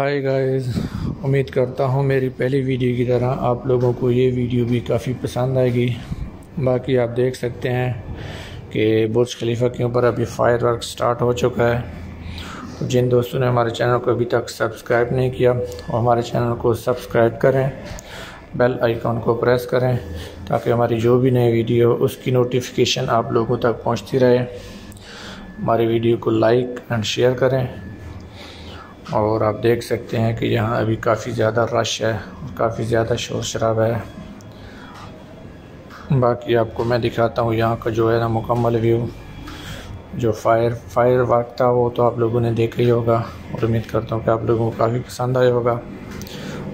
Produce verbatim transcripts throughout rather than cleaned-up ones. Hi guys, उम्मीद करता हूँ मेरी पहली वीडियो की तरह आप लोगों को ये वीडियो भी काफ़ी पसंद आएगी। बाकी आप देख सकते हैं कि बुर्ज खलीफा के ऊपर अभी फायर वर्क स्टार्ट हो चुका है। जिन दोस्तों ने हमारे चैनल को अभी तक सब्सक्राइब नहीं किया वो हमारे चैनल को सब्सक्राइब करें, बेल आइकॉन को प्रेस करें ताकि हमारी जो भी नई वीडियो उसकी नोटिफिकेशन आप लोगों तक पहुँचती रहे। हमारी वीडियो को लाइक एंड शेयर करें। और आप देख सकते हैं कि यहाँ अभी काफ़ी ज़्यादा रश है और काफ़ी ज़्यादा शोर शराबा है। बाकी आपको मैं दिखाता हूँ यहाँ का जो है ना मुकम्मल व्यू। जो फायर फायर वर्क था वो तो आप लोगों ने देखा ही होगा और उम्मीद करता हूँ कि आप लोगों को काफ़ी पसंद आया होगा।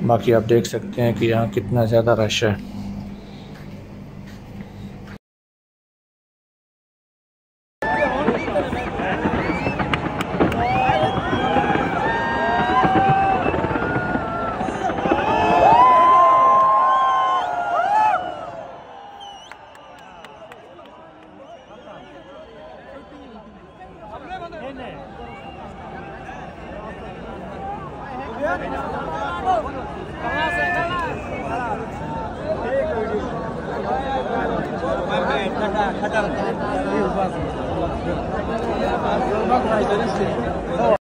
बाकी आप देख सकते हैं कि यहाँ कितना ज़्यादा रश है। खतर खतर